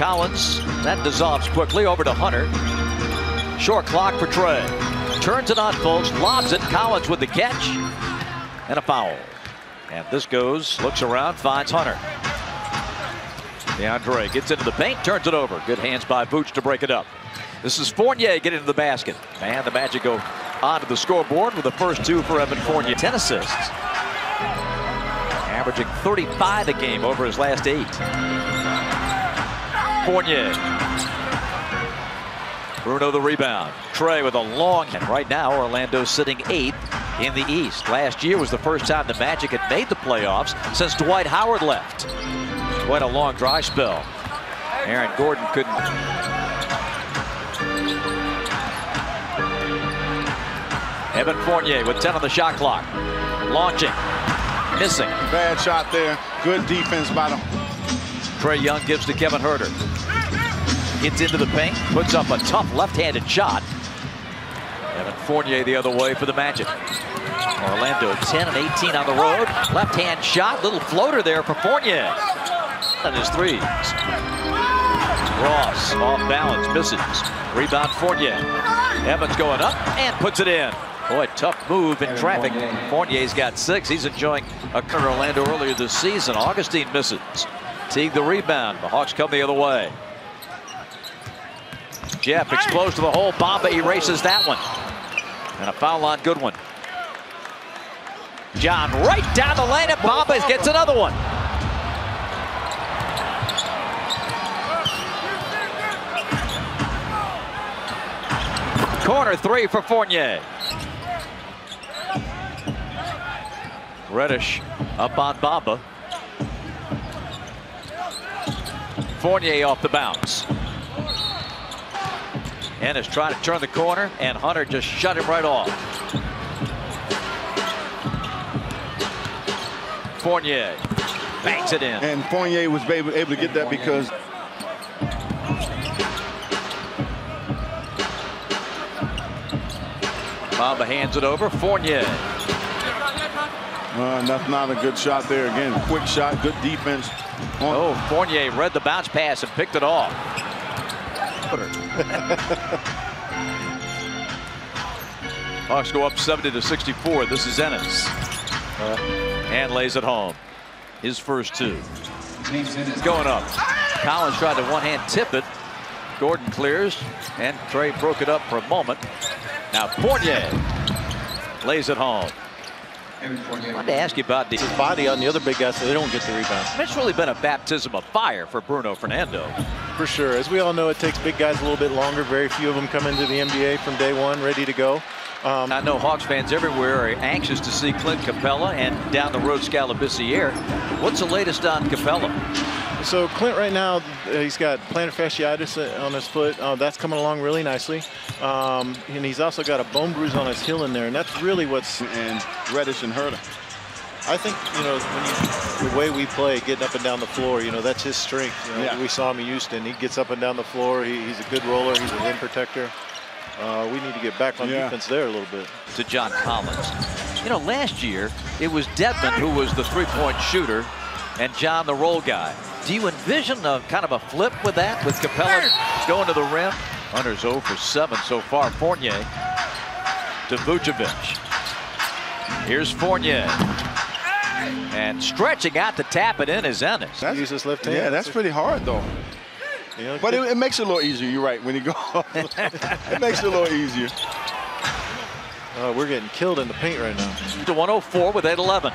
Collins. That dissolves quickly over to Hunter. Short clock for Trae. Turns it on, folks. Lobs it. Collins with the catch. And a foul. And this goes, looks around, finds Hunter. DeAndre gets into the paint, turns it over. Good hands by Vooch to break it up. This is Fournier getting into the basket. And the Magic go onto the scoreboard with the first two for Evan Fournier. 10 assists. Averaging 35 a game over his last 8. Fournier. Bruno the rebound. Trae with a long hand. Right now, Orlando's sitting 8th in the East. Last year was the first time the Magic had made the playoffs since Dwight Howard left. Quite a long dry spell. Aaron Gordon couldn't. Evan Fournier with 10 on the shot clock. Launching. Missing. Bad shot there. Good defense by them. Trae Young gives to Kevin Huerter. Gets into the paint. Puts up a tough left-handed shot. Evan Fournier the other way for the Magic. Orlando 10 and 18 on the road. Left-hand shot. Little floater there for Fournier. And his threes. Ross off balance, misses. Rebound Fournier. Evans going up and puts it in. Boy, tough move in traffic. Fournier's got 6. He's enjoying a current Orlando earlier this season. Augustine misses. Teague the rebound. The Hawks come the other way. Jeff explodes to the hole. Bamba erases that one. And a foul on Goodwin. John right down the lane, and Bamba gets another one. Corner three for Fournier. Reddish up on Bamba. Fournier off the bounce. Ennis trying to turn the corner, and Hunter just shut him right off. Fournier banks it in. And Fournier was able to get that because Bamba hands it over. Fournier. That's not a good shot there. Again, quick shot, good defense. Oh, Fournier read the bounce pass and picked it off. Hawks go up 70-64. This is Ennis. And lays it home. His first two. He's going up. Collins tried to one-hand tip it. Gordon clears, and Trae broke it up for a moment. Now Fournier lays it home. I wanted to ask you about his body on the other big guy so they don't get the rebound. It's really been a baptism of fire for Bruno Fernando. For sure. As we all know, it takes big guys a little bit longer. Very few of them come into the NBA from day one ready to go. I know Hawks fans everywhere are anxious to see Clint Capella and down the road Scalabissiere. What's the latest on Capella? So Clint right now, he's got plantar fasciitis on his foot. That's coming along really nicely. And he's also got a bone bruise on his heel in there. And that's really what's... And Reddish and Huerter. I think, you know, the way we play, getting up and down the floor, you know, that's his strength. You know, yeah. We saw him in Houston. He gets up and down the floor. He's a good roller. He's a rim protector. We need to get back on defense there a little bit. To John Collins. You know, last year, it was Dedmon who was the three-point shooter and John the roll guy. Do you envision a kind of a flip with that, with Capella going to the rim? Hunter's 0 for 7 so far. Fournier to Vucevic. Here's Fournier. And stretching out to tap it in is Ennis. Use his left hand. Yeah, that's pretty hard, though. You know, but it makes it a little easier. You're right. When you go off, it makes it a little easier. We're getting killed in the paint right now. To 104 with 8-11.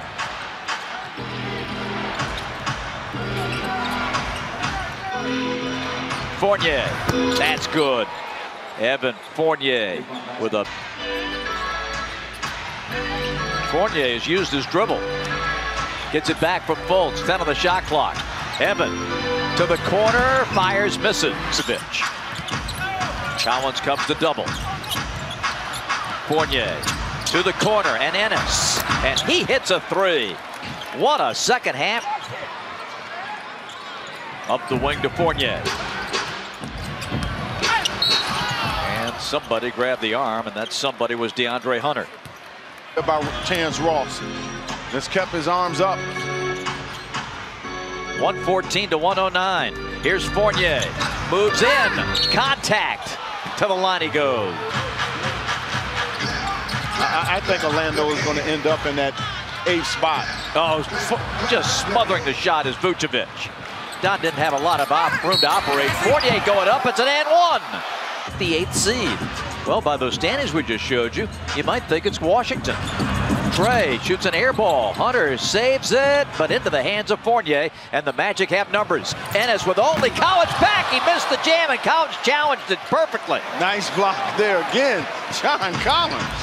Fournier, that's good. Evan Fournier with a... Fournier has used his dribble. Gets it back from Fultz, 10 on the shot clock. Evan to the corner, fires, misses. Collins comes to double. Fournier to the corner, and Ennis. And he hits a three. What a second half. Up the wing to Fournier. Somebody grabbed the arm, and that somebody was DeAndre Hunter. About Terrence Ross. Just kept his arms up. 114 to 109. Here's Fournier. Moves in. Contact. To the line he goes. I think Orlando is going to end up in that 8th spot. Oh, just smothering the shot is Vucevic. Don didn't have a lot of room to operate. Fournier going up. It's an and one. The 8th seed. Well, by those standings we just showed you, you might think it's Washington. Trae shoots an air ball. Hunter saves it, but into the hands of Fournier, and the Magic have numbers. Ennis with only Collins back. He missed the jam, and Collins challenged it perfectly. Nice block there again, John Collins.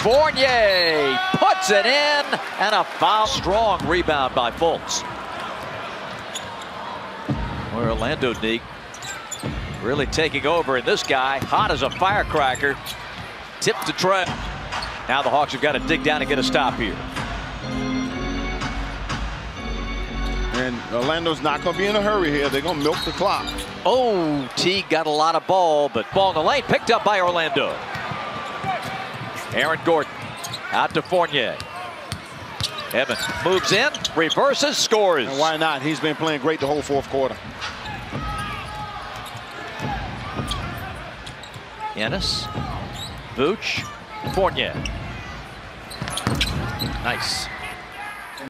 Fournier puts it in, and a foul. Strong rebound by Fultz. Where Orlando Neek really taking over, and this guy, hot as a firecracker. Tip to Trae. Now the Hawks have got to dig down and get a stop here. And Orlando's not going to be in a hurry here. They're going to milk the clock. Oh, Teague got a lot of ball, but ball in the lane picked up by Orlando. Aaron Gordon out to Fournier. Evan moves in, reverses, scores. And why not? He's been playing great the whole fourth quarter. Ennis. Vooch, Fournier. Nice.